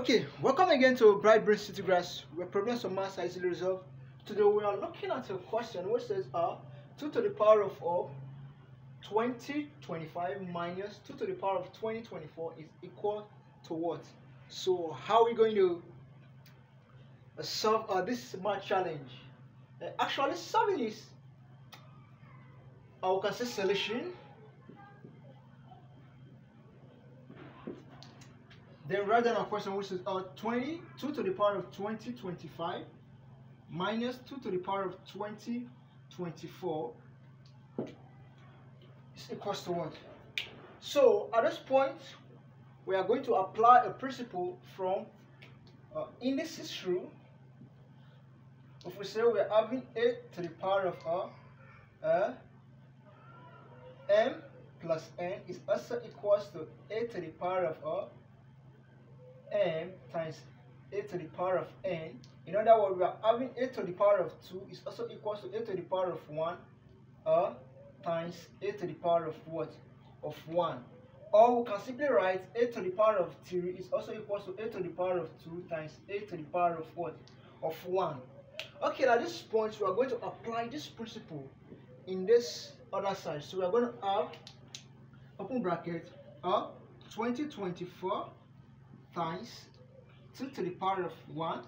Okay, welcome again to Bright Brain City, where problems of maths are easily resolved. Today we are looking at a question which says 2 to the power of 2025 minus 2 to the power of 2024 is equal to what? So how are we going to solve this math challenge? Actually solving is, we can say solution, then write down a question which is 2 to the power of 2025 minus 2 to the power of 2024 is equals to what? So at this point we are going to apply a principle from indices rule. If we say we are having a to the power of m plus n is also equals to a to the power of m times a to the power of n. In other words, we are having a to the power of 2 is also equals to a to the power of 1 times a to the power of what? Of 1. Or we can simply write a to the power of 3 is also equals to a to the power of 2 times a to the power of what? Of 1. Okay, at this point we are going to apply this principle in this other side. So we are going to have open bracket 2024 times 2 to the power of 1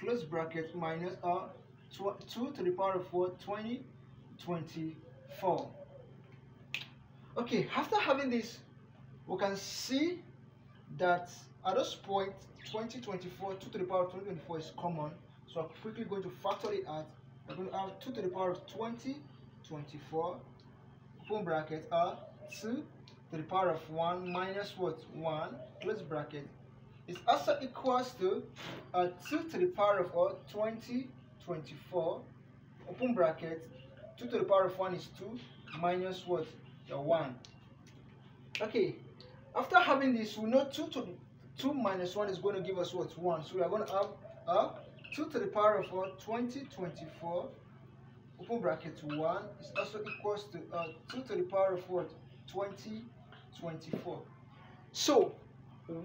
close bracket minus 2 to the power of 4 2024. Okay, after having this we can see that at this point 2024, 2 to the power of 2024 is common, so I'm quickly going to factor it out. I'm going to have 2 to the power of 2024 open bracket 2 to the power of 1 minus what? 1 close bracket is also equals to 2 to the power of 2024 open bracket 2 to the power of 1 is 2 minus what? The 1. Okay, after having this we know 2 minus 1 is going to give us what? 1. So we are going to have 2 to the power of 2024 open bracket 1 is also equals to 2 to the power of what? 2024. So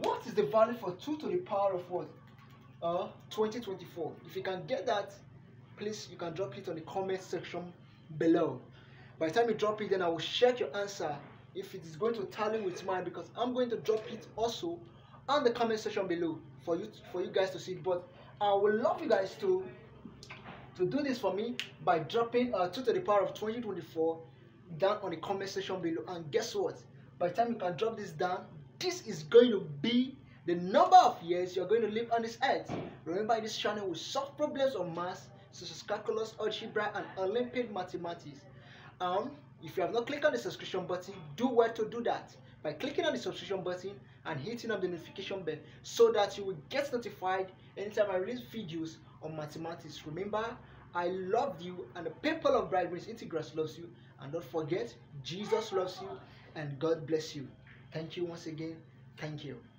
what is the value for 2 to the power of what? 2024. If you can get that, please you can drop it on the comment section below. By the time you drop it, then I will check your answer if it is going to tally with mine, because I'm going to drop it also on the comment section below for you guys to see. But I would love you guys to do this for me by dropping 2 to the power of 2024 down on the comment section below. And guess what? By the time you can drop this down, this is going to be the number of years you're going to live on this earth. Remember, in this channel we solve problems on maths such as calculus, algebra and Olympic mathematics. If you have not clicked on the subscription button, do well to do that by clicking on the subscription button and hitting up the notification bell so that you will get notified anytime I release videos on mathematics. Remember, I love you and the people of Bright Brain Integral loves you, and don't forget, Jesus loves you and God bless you. Thank you once again. Thank you.